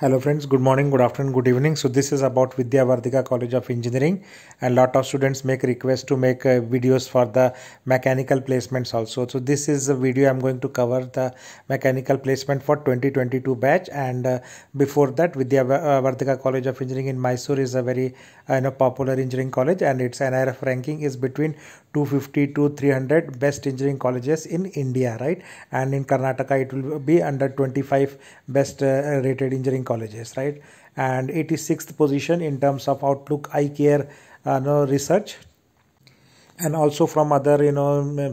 Hello friends, good morning, good afternoon, good evening. So this is about Vidyavardhaka College of Engineering, and lot of students make requests to make videos for the mechanical placements also. So this is a video I'm going to cover the mechanical placement for 2022 batch, and before that Vidyavardhaka College of Engineering in Mysore is a very popular engineering college, and its NIRF ranking is between 250 to 300 best engineering colleges in India, right? And in Karnataka it will be under 25 best rated engineering colleges, right? And 86th position in terms of Outlook iCare research, and also from other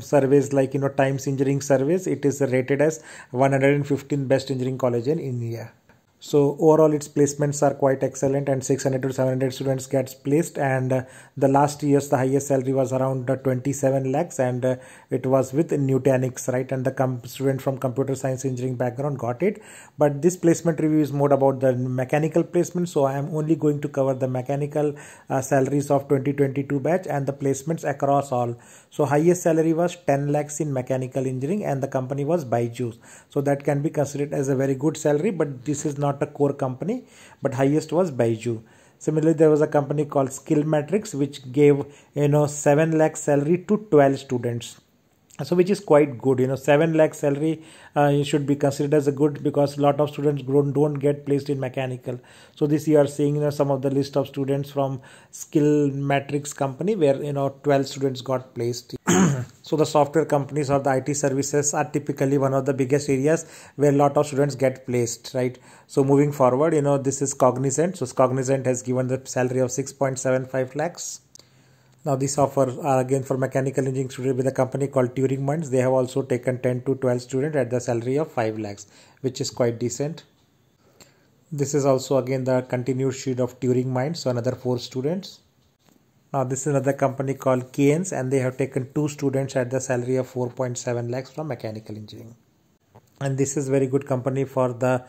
surveys like Times engineering surveys, it is rated as 115 best engineering college in India. So overall its placements are quite excellent, and 600 to 700 students gets placed, and the last year's the highest salary was around 27 lakhs, and it was with Nutanix, right? And the student from computer science engineering background got it. But this placement review is more about the mechanical placement, so I am only going to cover the mechanical salaries of 2022 batch and the placements across all. So highest salary was 10 lakhs in mechanical engineering, and the company was Byju's, so that can be considered as a very good salary, but this is not a core company, but highest was Byju. Similarly, there was a company called Skill Matrix, which gave 7 lakh salary to 12 students, so which is quite good. 7 lakh salary should be considered as a good, because a lot of students don't get placed in mechanical. So this you are seeing some of the list of students from Skill Matrix company, where 12 students got placed. So the software companies or the IT services are typically one of the biggest areas where a lot of students get placed, right? So moving forward, this is Cognizant. So Cognizant has given the salary of 6.75 lakhs. Now these offers are again for mechanical engineering students with a company called Turing Minds. They have also taken 10 to 12 students at the salary of 5 lakhs, which is quite decent. This is also again the continued sheet of Turing Minds, so another 4 students. Now this is another company called Keynes, and they have taken 2 students at the salary of 4.7 lakhs from mechanical engineering. And this is very good company for the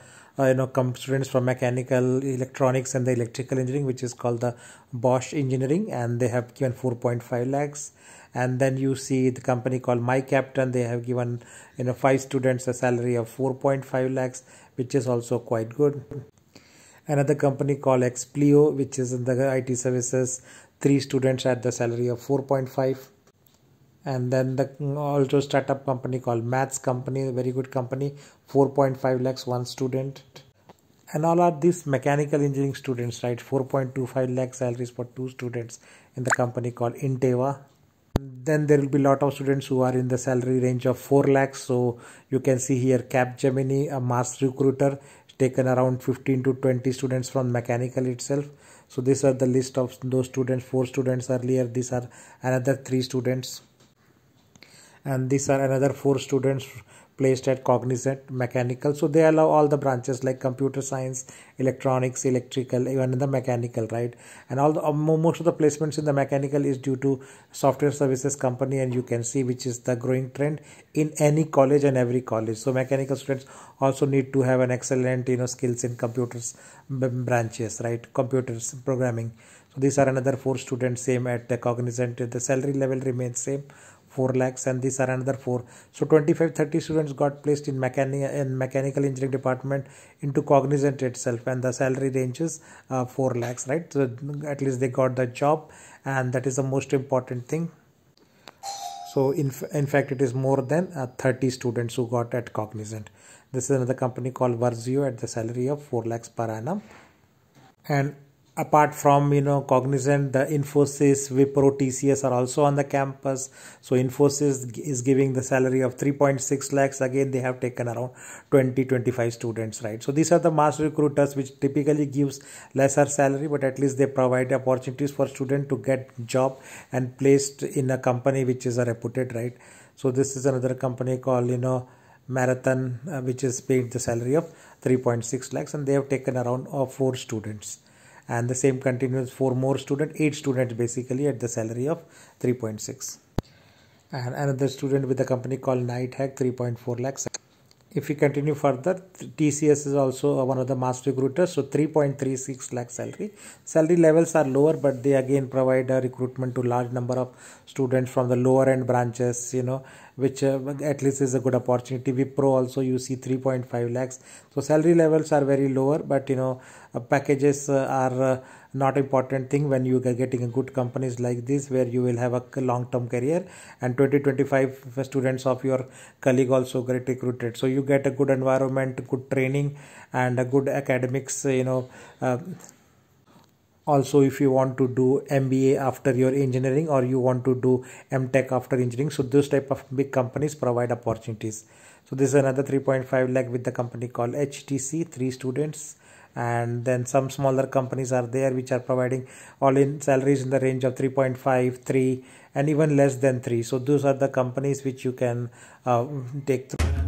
students from mechanical, electronics and the electrical engineering, which is called the Bosch engineering, and they have given 4.5 lakhs. And then you see the company called My Captain. They have given 5 students a salary of 4.5 lakhs, which is also quite good. Another company called Explio, which is in the IT services, 3 students at the salary of 4.5. And then the also startup company called Maths Company, a very good company, 4.5 lakhs, 1 student. And all are these mechanical engineering students, right? 4.25 lakh salaries for 2 students in the company called Inteva. Then there will be a lot of students who are in the salary range of 4 lakhs. So you can see here Capgemini, a mass recruiter, taken around 15 to 20 students from mechanical itself. So these are the list of those students, 4 students earlier, these are another 3 students. And these are another 4 students placed at Cognizant Mechanical. So they allow all the branches like computer science, electronics, electrical, even in the mechanical, right? And all the, most of the placements in the mechanical is due to software services company, and you can see which is the growing trend in any college and every college. So mechanical students also need to have an excellent skills in computers branches, right? Computers programming. So these are another 4 students, same at the Cognizant. The salary level remains same, 4 lakhs, and these are another 4. So 25-30 students got placed in mechanical engineering department into Cognizant itself, and the salary ranges 4 lakhs, right? So at least they got the job, and that is the most important thing. So in fact it is more than 30 students who got at Cognizant. This is another company called Vidyavardhaka at the salary of 4 lakhs per annum. And apart from Cognizant, the Infosys, Wipro, TCS are also on the campus. So Infosys is giving the salary of 3.6 lakhs. Again, they have taken around 20-25 students, right? So these are the mass recruiters, which typically gives lesser salary, but at least they provide opportunities for students to get job and placed in a company which is a reputed, right? So this is another company called Marathon, which is paid the salary of 3.6 lakhs, and they have taken around 4 students. And the same continues for more students, 8 students basically at the salary of 3.6. And another student with a company called Night Hack, 3.4 lakhs. If we continue further, TCS is also one of the mass recruiters. So 3.36 lakh salary. Salary levels are lower, but they again provide a recruitment to large number of students from the lower end branches, you know, which at least is a good opportunity. Wipro also you see 3.5 lakhs. So salary levels are very lower, but you know, packages are not important thing when you are getting good companies like this, where you will have a long-term career, and 20-25 students of your colleague also get recruited. So you get a good environment, good training, and a good academics, you know. Also, if you want to do MBA after your engineering, or you want to do MTech after engineering, so those type of big companies provide opportunities. So this is another 3.5 lakh with the company called HTC, 3 students. And then some smaller companies are there which are providing all in salaries in the range of 3.5, 3 and even less than 3. So those are the companies which you can take through.